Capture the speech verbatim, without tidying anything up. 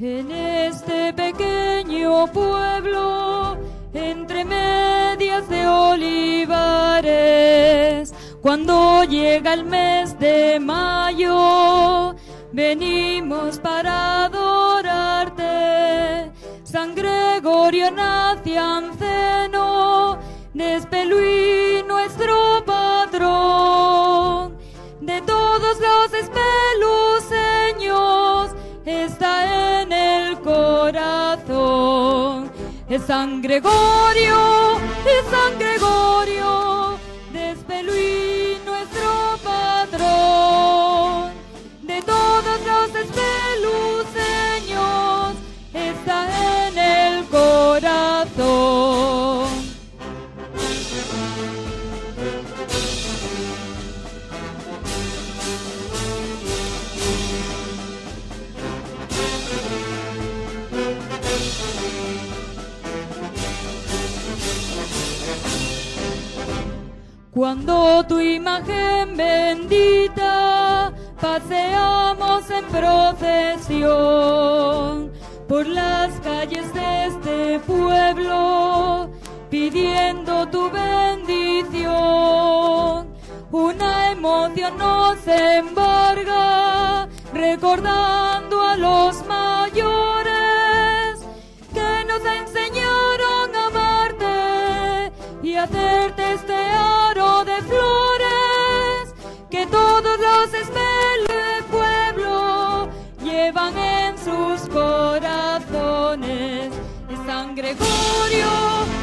En este pequeño pueblo, entre medias de olivares, cuando llega el mes de mayo, venimos para adorarte, San Gregorio Nacianceno, de Espelúy nuestro patrón. De todos los espeluceños está en el corazón. Es San Gregorio, es San Gregorio, de Espelúy nuestro patrón. De todos los espeluceños está en el corazón. Cuando tu imagen bendita paseamos en procesión por las calles de este pueblo, pidiendo tu bendición, una emoción nos embarga, recordando a los mayores que nos enseñaron a amarte y hacerte este aro de flores que todos los del pueblo llevan en sus corazones. Es San Gregorio.